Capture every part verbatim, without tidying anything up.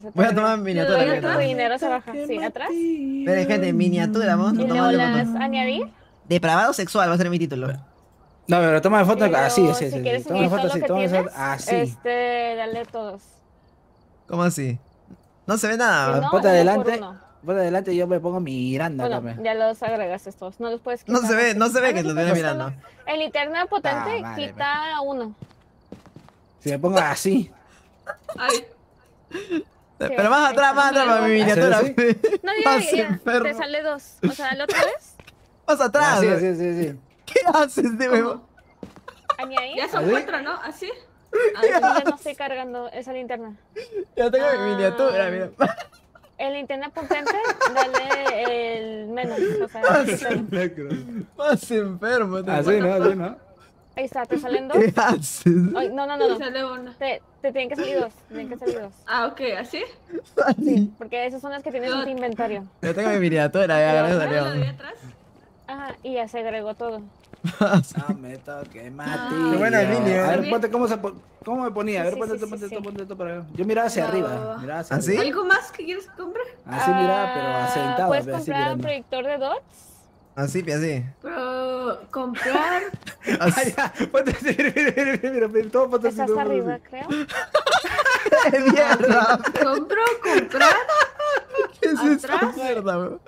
Voy a tomar miniatura. Voy a tomar dinero hacia abajo. Sí, atrás. Pero es que de miniatura, vamos a tomar. ¿Y las añadir? Depravado sexual va a ser mi título. No, pero toma foto así, así, así. Si quieres unir todo lo que tienes, este, dale todos. ¿Cómo así? No se ve nada. Ponte adelante. Ponte adelante y yo me pongo Miranda también. Bueno, ya los agregaste todos. No los puedes quitar. No se ve, no se ve que los tiene Miranda. El internet potente quita a uno. Si me pongo así. Ay. Pero más atrás, más atrás para mi miniatura. No, yo diría, te sale dos. O sea, ¿la otra vez? Más atrás. Sí, sí, sí, sí. ¿Qué haces de nuevo? Añadir. Ya son cuatro, ¿no? ¿Así? Ya no estoy cargando esa linterna. Ya tengo mi miniatura, mira. El internet potente, dale el menos. O sea, más enfermo. Así, ¿no? Así, ¿no? Ahí está, te salen dos. ¿Qué haces? Ay, no, no, no, no. Sale una. Te, te tienen que salir dos. Tienen que salir dos. Ah, ok, ¿así? Sí, porque esas son las que tienes en tu inventario. Yo tengo mi miniatura, ya gracias. Ajá, y ya se agregó todo. No me toque, Mati. Qué buena línea. A ver, ponte, ¿cómo, se po cómo me ponía? A ver, sí, ponte, sí, ponte, sí, ponte, sí. ponte, ponte para acá. Yo miraba hacia no. arriba. Miraba hacia ¿Así? Arriba. ¿Algo más que quieres comprar? Así miraba, pero asentado. ¿Puedes así comprar mirando. Un proyector de dots? Así, así. Pero, comprar. Así. Ponte, mira, mira, mira, todo ponte. Estás arriba, creo. ¡Qué mierda! ¿Compro, comprar? ¿Qué es esta mierda, bro?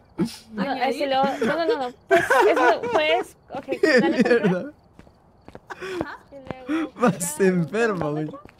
No, es si lo... no, no, no, no. Pues, eso, pues... Ok, dale, comprar. Más enfermo, güey.